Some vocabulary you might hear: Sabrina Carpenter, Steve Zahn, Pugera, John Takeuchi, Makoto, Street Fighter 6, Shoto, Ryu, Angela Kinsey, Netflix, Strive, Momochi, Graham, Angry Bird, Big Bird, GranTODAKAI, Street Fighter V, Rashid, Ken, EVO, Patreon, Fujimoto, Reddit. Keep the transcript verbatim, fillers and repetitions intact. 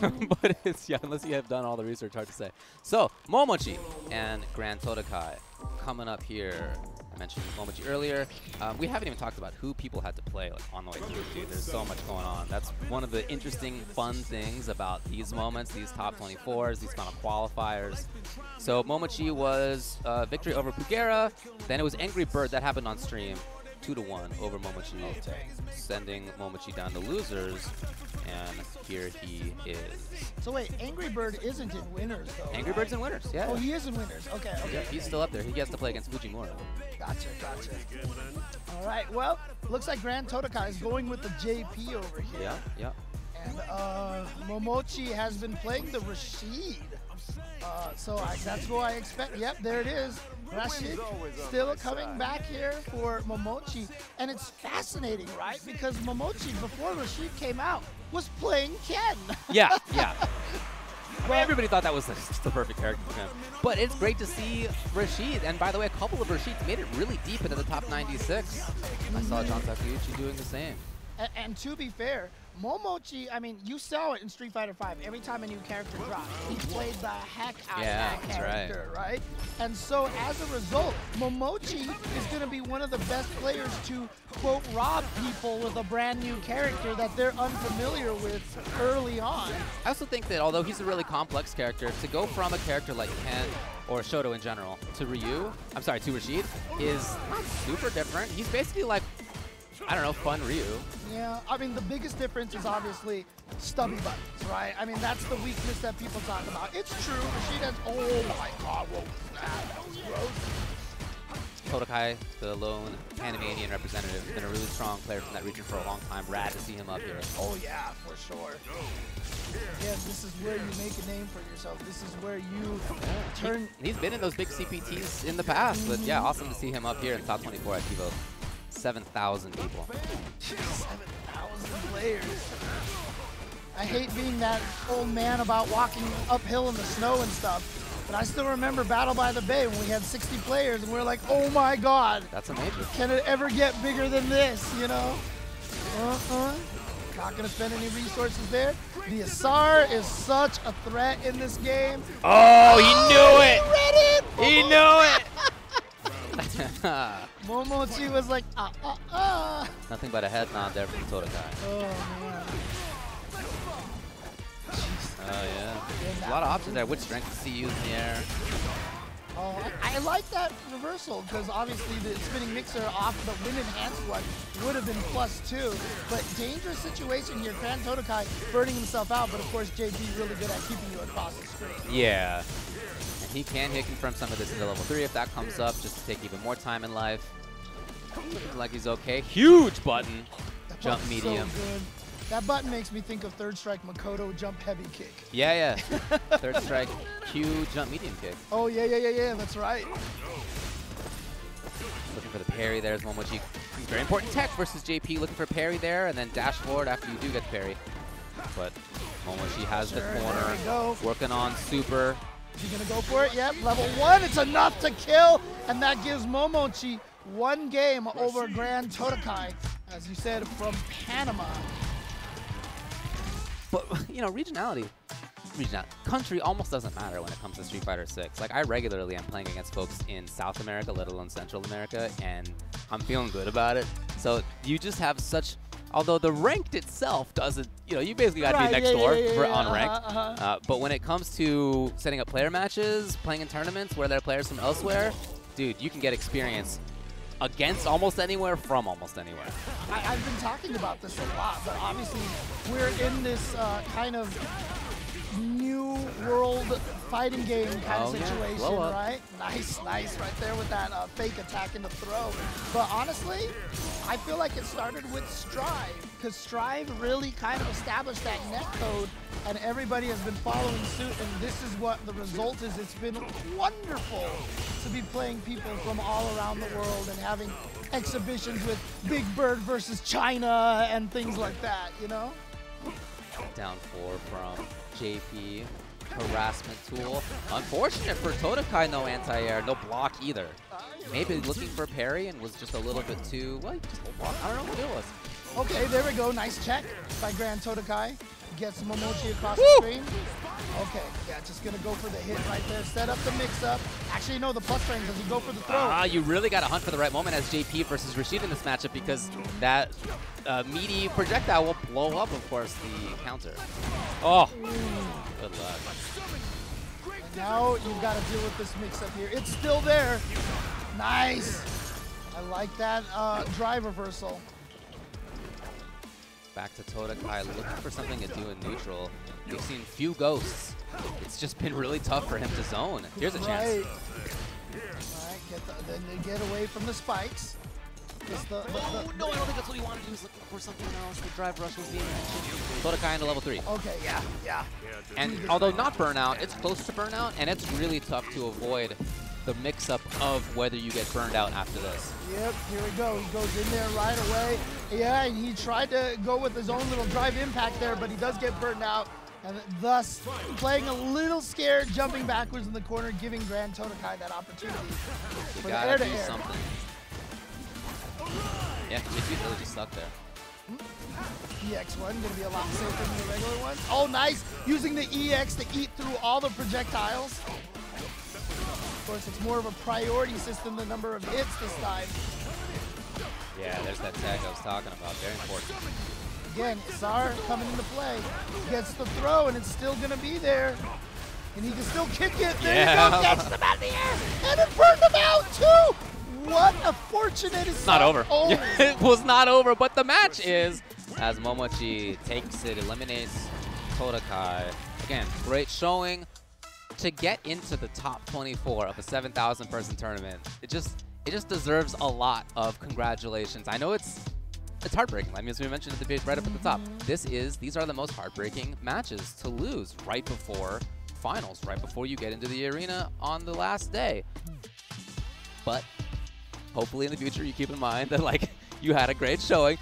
But it's, yeah, unless you have done all the research, hard to say. So, Momochi and GranTODAKAI coming up here. I mentioned Momochi earlier. Um, we haven't even talked about who people had to play like, on the way through, dude. There's so much going on. That's one of the interesting, fun things about these moments, these top twenty-fours, these kind of qualifiers. So Momochi was uh, victory over Pugera. Then it was Angry Bird. That happened on stream. two to one over Momochi, sending Momochi down to losers, and here he is. So wait, Angry Bird isn't in winners, though, Angry right? Bird's in winners, yeah. Oh, he is in winners, okay, okay. Yeah, he's still up there. He has to play against Fujimoto. Gotcha, gotcha. All right, well, looks like GranTODAKAI is going with the J P over here. Yeah, yeah. And uh, Momochi has been playing the Rashid. Uh, so I, that's what I expect. Yep, there it is. Rashid still coming back here for Momochi. And it's fascinating, right? Because Momochi, before Rashid came out, was playing Ken. Yeah, yeah. Well, I mean, everybody thought that was just the perfect character for him. But it's great to see Rashid. And by the way, a couple of Rashids made it really deep into the top ninety-six. I saw John Takeuchi doing the same. And, and to be fair, Momochi, I mean, you saw it in Street Fighter five. Every time a new character dropped, he played the heck out yeah, of that character, right. right? And so as a result, Momochi is going to be one of the best players to, quote, rob people with a brand new character that they're unfamiliar with early on. I also think that although he's a really complex character, to go from a character like Ken or Shoto in general to Ryu, I'm sorry, to Rashid, is not super different. He's basically like, I don't know, fun Ryu. Yeah, I mean, the biggest difference is obviously stubby buttons, right? I mean, that's the weakness that people talk about. It's true, Rashid has, oh my god, whoa, that was gross. TODAKAI, the lone Panamanian representative, been a really strong player from that region for a long time. Rad to see him up here. Oh yeah, for sure. Yeah, this is where you make a name for yourself. This is where you turn. He, he's been in those big C P Ts in the past, but yeah, awesome to see him up here in top twenty-four at EVO. seven thousand people. seven thousand players. I hate being that old man about walking uphill in the snow and stuff, but I still remember Battle by the Bay when we had sixty players and we were like, oh my god. That's amazing. Can it ever get bigger than this, you know? Uh-uh. Not going to spend any resources there. The Asar is such a threat in this game. Oh, he knew oh, it. He read it. He oh. knew it. Momochi was like, ah, ah, ah. Nothing but a head nod there from TODAKAI. Oh, man. Oh, yeah. A lot of options there. Which strength to see you in the air. Oh, I, I like that reversal, because obviously the spinning mixer off the wind enhanced one would have been plus two. But dangerous situation here. GranTODAKAI burning himself out, but of course J P really good at keeping you across the screen. Yeah. He can hit confirm some of this into level three if that comes up, just to take even more time in life. Looking like he's okay. Huge button. That jump medium. So good. That button makes me think of third strike Makoto jump heavy kick. Yeah, yeah. Third strike Q jump medium kick. Oh, yeah, yeah, yeah, yeah. That's right. Looking for the parry there is Momochi. Very important tech versus J P. Looking for parry there and then dash forward after you do get parry. But Momochi has sure, the corner. Working on super. She's gonna go for it, yep, level one, it's enough to kill, and that gives Momochi one game over GranTODAKAI, as you said, from Panama. But, you know, regionality, regional, country almost doesn't matter when it comes to Street Fighter six. Like, I regularly am playing against folks in South America, let alone Central America, and I'm feeling good about it. So you just have such, although the ranked itself doesn't, you know, you basically got to right, be next yeah, door yeah, yeah, for yeah, unranked. Uh-huh, uh-huh. Uh, but when it comes to setting up player matches, playing in tournaments where there are players from elsewhere, dude, you can get experience against almost anywhere from almost anywhere. I, I've been talking about this a lot, but obviously we're in this uh, kind of new world fighting game kind oh, of situation, yeah. right? Nice, nice right there with that uh, fake attack into throw. But honestly, I feel like it started with Strive, because Strive really kind of established that netcode, and everybody has been following suit, and this is what the result is. It's been wonderful to be playing people from all around the world and having exhibitions with Big Bird versus China and things like that, you know? Down four from J P, harassment tool. Unfortunate for TODAKAI, no anti-air, no block either. Maybe looking for parry and was just a little bit too, well, just a block. I don't know what it was. Okay, there we go, nice check by GranTODAKAI. gets Momochi across Woo! the screen. Okay, yeah, just gonna go for the hit right there. Set up the mix-up. Actually, no, the plus frame doesn't go for the throw. Ah, uh, you really gotta hunt for the right moment as J P versus Rashid in this matchup because that uh, meaty projectile will blow up, of course, the counter. Oh, Ooh. Good luck. And now you've gotta deal with this mix-up here. It's still there. Nice. I like that uh, drive reversal. Back to Todakaai, looking for something to do in neutral. We've seen few ghosts. It's just been really tough for him to zone. Here's a chance. Right. All right, get the, then they get away from the spikes. The, the, oh, the, no, I don't think that's what he wanted to do. He was looking for something else. The drive rush was being mentioned. Todakaai into level three. Okay, yeah, yeah. And although not burnout, it's close to burnout, and it's really tough to avoid the mix-up of whether you get burned out after this. Yep, here we go. He goes in there right away. Yeah, and he tried to go with his own little drive impact there, but he does get burned out, and thus playing a little scared, jumping backwards in the corner, giving GranTODAKAI that opportunity you for gotta the air to do air. Something. Yeah, J P really just stuck there. E X one gonna be a lot safer than the regular one. Oh, nice! Using the E X to eat through all the projectiles. Of course, it's more of a priority system, the number of hits this time. Yeah, there's that tag I was talking about. Very important. Again, Sar coming into play. Gets the throw, and it's still going to be there. And he can still kick it. There yeah. you go. Gets them out of the air. And it burned them out, too. What a fortunate It's not over. over. It was not over, but the match is. As Momochi takes it, eliminates Todakaai. Again, great showing. To get into the top twenty-four of a seven thousand person tournament, it just it just deserves a lot of congratulations. I know it's it's heartbreaking. I mean, as we mentioned at the page right up at the top, this is these are the most heartbreaking matches to lose right before finals, right before you get into the arena on the last day. But hopefully in the future you keep in mind that like you had a great showing.